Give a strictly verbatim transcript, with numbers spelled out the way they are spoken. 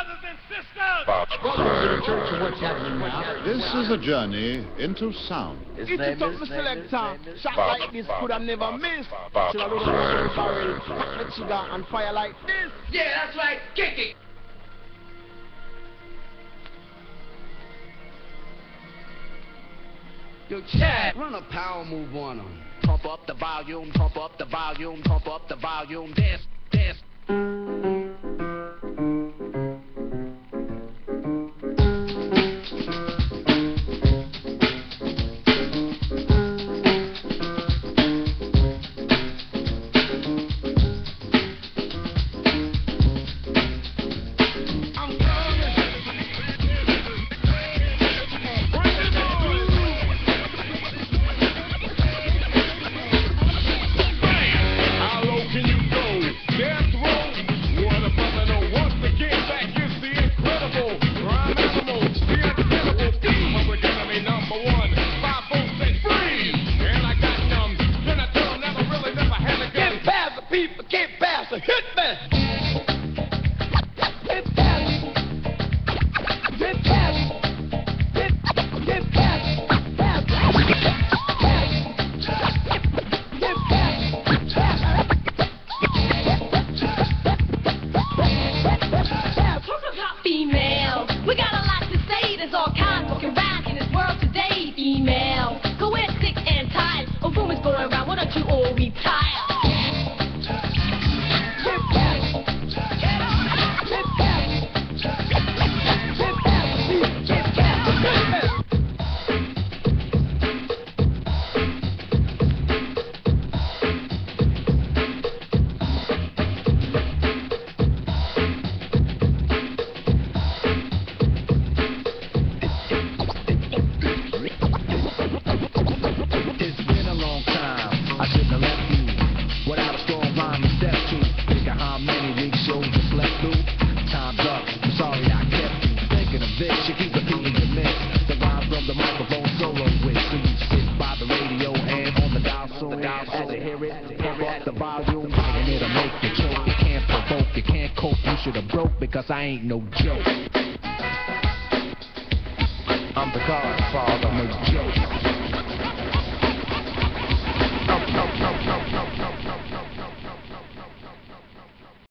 brothers and sisters! Brothers, to what's happening now. This is a journey into sound. It's a top selector. Shot like this could have never missed. Should I load a barrel, pack the trigger, and fire like this? Yeah, that's right. Kick it! Yo, Chad, run a power move on them. Pump up the volume, pump up the volume, pump up the volume. This, this. I ain't no joke. I'm the godfather.